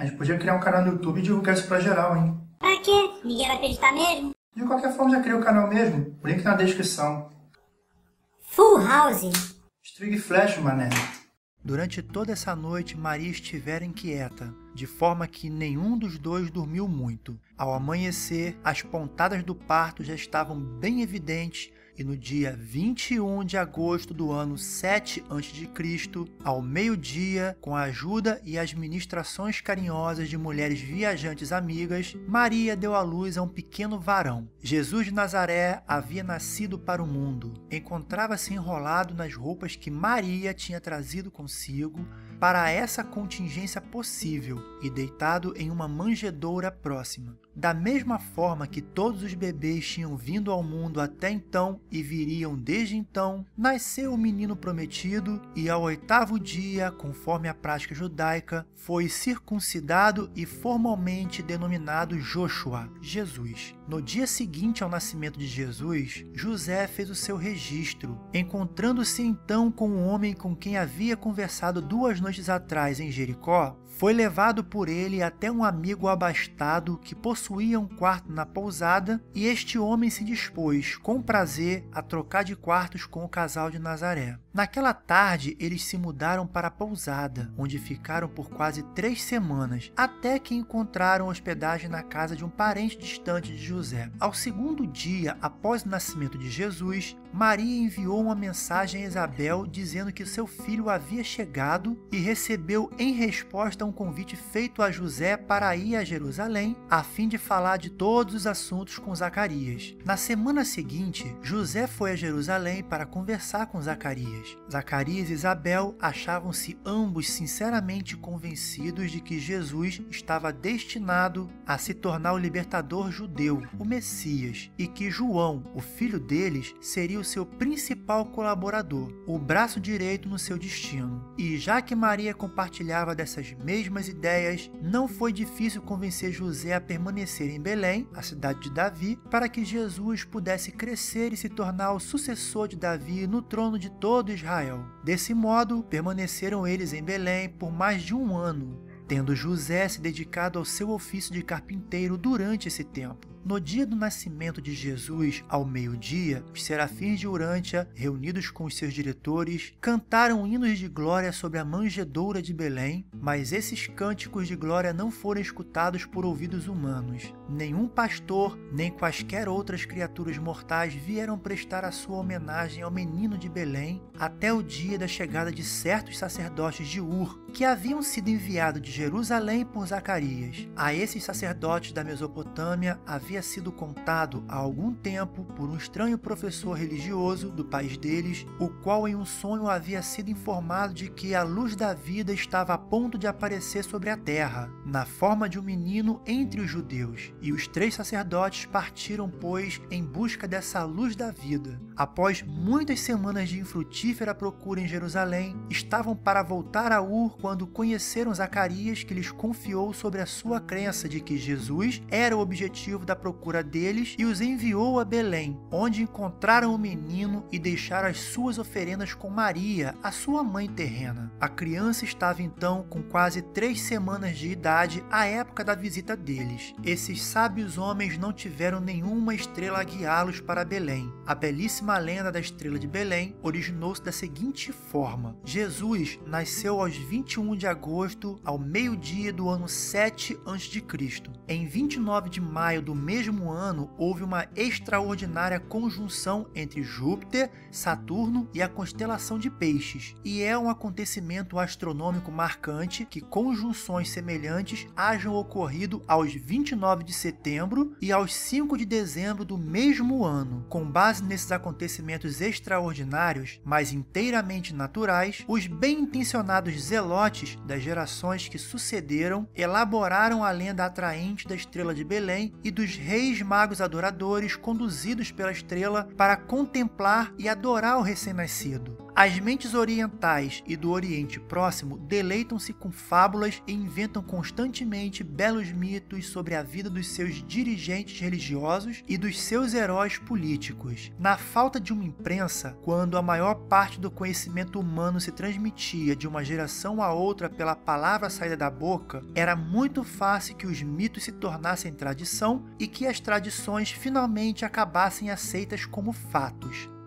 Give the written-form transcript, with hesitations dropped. A gente podia criar um canal no YouTube e divulgar isso pra geral, hein? Pra quê? Ninguém vai acreditar mesmo? De qualquer forma, já criei o canal mesmo. Link na descrição. Full House. Strig Flash, mané. Durante toda essa noite, Maria estivera inquieta, de forma que nenhum dos dois dormiu muito. Ao amanhecer, as pontadas do parto já estavam bem evidentes e no dia 21 de agosto do ano 7 a.C., ao meio-dia, com a ajuda e as ministrações carinhosas de mulheres viajantes amigas, Maria deu à luz a um pequeno varão. Jesus de Nazaré havia nascido para o mundo. Encontrava-se enrolado nas roupas que Maria tinha trazido consigo para essa contingência possível e deitado em uma manjedoura próxima. Da mesma forma que todos os bebês tinham vindo ao mundo até então e viriam desde então, nasceu o menino prometido e ao 8º dia, conforme a prática judaica, foi circuncidado e formalmente denominado Joshua, Jesus. No dia seguinte ao nascimento de Jesus, José fez o seu registro, encontrando-se então com um homem com quem havia conversado 2 noites atrás em Jericó, foi levado por ele até um amigo abastado que possuía um quarto na pousada e este homem se dispôs, com prazer, a trocar de quartos com o casal de Nazaré. Naquela tarde, eles se mudaram para a pousada, onde ficaram por quase 3 semanas, até que encontraram hospedagem na casa de um parente distante de José. Ao 2º dia, após o nascimento de Jesus, Maria enviou uma mensagem a Isabel dizendo que seu filho havia chegado e recebeu em resposta um convite feito a José para ir a Jerusalém, a fim de falar de todos os assuntos com Zacarias. Na semana seguinte, José foi a Jerusalém para conversar com Zacarias. Zacarias e Isabel achavam-se ambos sinceramente convencidos de que Jesus estava destinado a se tornar o libertador judeu, o Messias, e que João, o filho deles, seria o seu principal colaborador, o braço direito no seu destino. E já que Maria compartilhava dessas mesmas ideias, não foi difícil convencer José a permanecer em Belém, a cidade de Davi, para que Jesus pudesse crescer e se tornar o sucessor de Davi no trono de todo Israel. Desse modo, permaneceram eles em Belém por mais de 1 ano, tendo José se dedicado ao seu ofício de carpinteiro durante esse tempo. No dia do nascimento de Jesus, ao meio-dia, os serafins de Urântia, reunidos com os seus diretores, cantaram hinos de glória sobre a manjedoura de Belém, mas esses cânticos de glória não foram escutados por ouvidos humanos. Nenhum pastor, nem quaisquer outras criaturas mortais vieram prestar a sua homenagem ao menino de Belém, até o dia da chegada de certos sacerdotes de Ur, que haviam sido enviados de Jerusalém por Zacarias. A esses sacerdotes da Mesopotâmia havia sido contado há algum tempo por um estranho professor religioso do país deles, o qual em um sonho havia sido informado de que a luz da vida estava a ponto de aparecer sobre a terra, na forma de um menino entre os judeus, e os 3 sacerdotes partiram, pois, em busca dessa luz da vida. Após muitas semanas de infrutífera procura em Jerusalém, estavam para voltar a Ur quando conheceram Zacarias, que lhes confiou sobre a sua crença de que Jesus era o objetivo da procura deles e os enviou a Belém, onde encontraram o menino e deixaram as suas oferendas com Maria, a sua mãe terrena. A criança estava então com quase 3 semanas de idade à época da visita deles. Esses sábios homens não tiveram nenhuma estrela a guiá-los para Belém. A belíssima lenda da estrela de Belém originou-se da seguinte forma: Jesus nasceu aos 21 de agosto, ao meio-dia do ano 7 a.C. Em 29 de maio do mesmo ano, houve uma extraordinária conjunção entre Júpiter, Saturno e a constelação de Peixes, e é um acontecimento astronômico marcante que conjunções semelhantes hajam ocorrido aos 29 de setembro e aos 5 de dezembro do mesmo ano. Com base nesses acontecimentos extraordinários, mas inteiramente naturais, os bem-intencionados zelotes das gerações que sucederam elaboraram a lenda atraente da estrela de Belém e dos reis magos adoradores conduzidos pela estrela para contemplar e adorar o recém-nascido. As mentes orientais e do Oriente Próximo deleitam-se com fábulas e inventam constantemente belos mitos sobre a vida dos seus dirigentes religiosos e dos seus heróis políticos. Na falta de uma imprensa, quando a maior parte do conhecimento humano se transmitia de uma geração a outra pela palavra saída da boca, era muito fácil que os mitos se tornassem tradição e que as tradições finalmente acabassem aceitas como fatos.